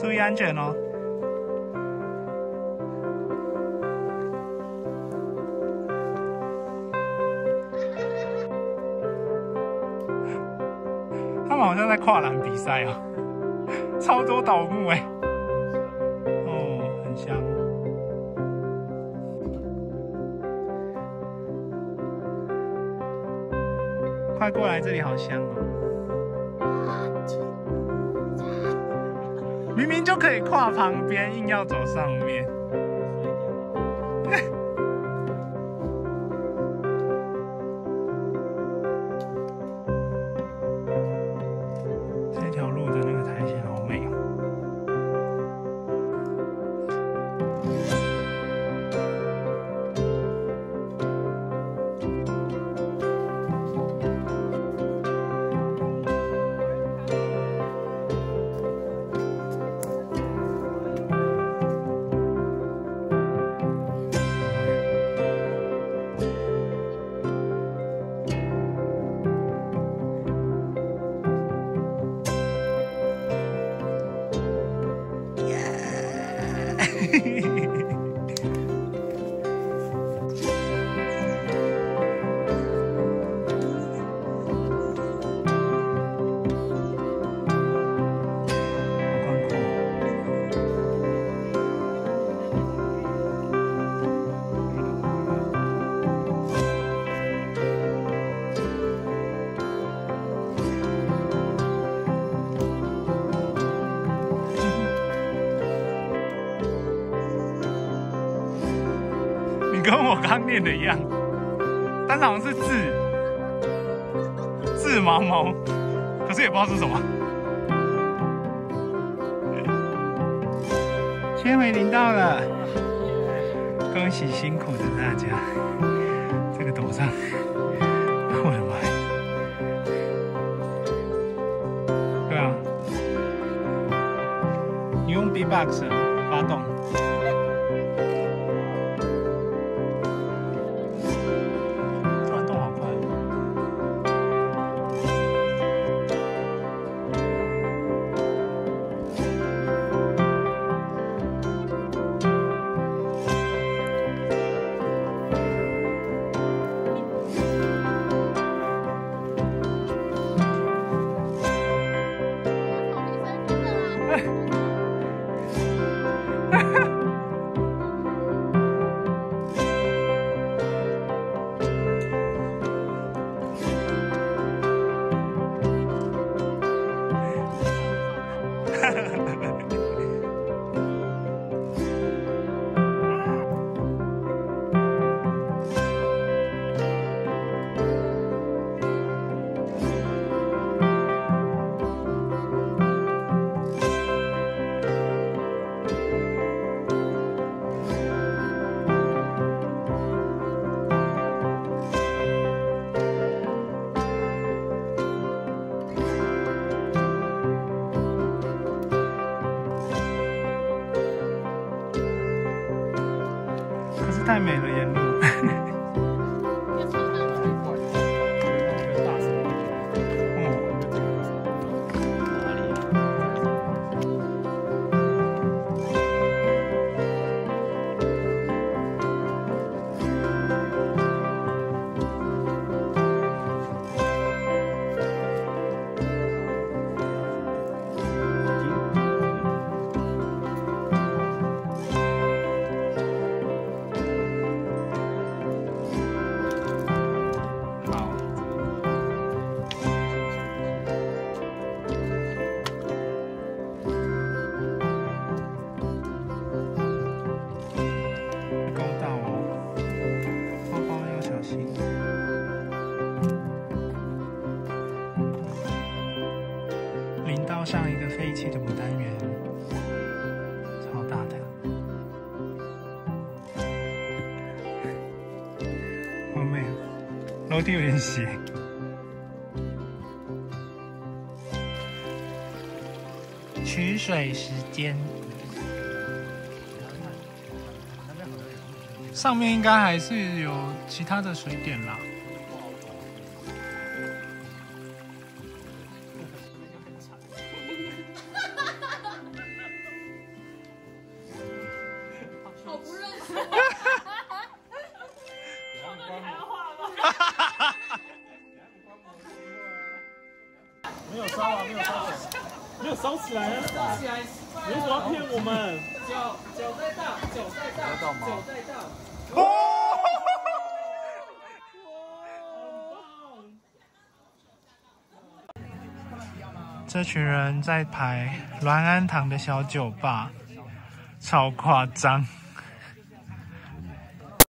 注意安全哦。他们好像在跨栏比赛哦，超多倒木哎，哦，很香。 快过来，这里好香哦！明明就可以跨旁边，硬要走上面。这条路的那个苔藓好美哦！ 跟我刚念的一样，但是好像是字毛毛，可是也不知道是什么。千枚林到了，恭喜辛苦的大家！这个陡上，我的妈呀！对啊，你用 B-box 发动。 太美了，沿路。到上一个废弃的牡丹园，超大的。好美啊，楼梯有点斜。取水时间，上面应该还是有其他的水点啦。没有烧啊，没有烧起来，没有烧起来，烧起来！你为什么要骗我们？酒在倒，酒在倒，酒在倒！哦！这群人在排滦安堂的小酒吧，超夸张。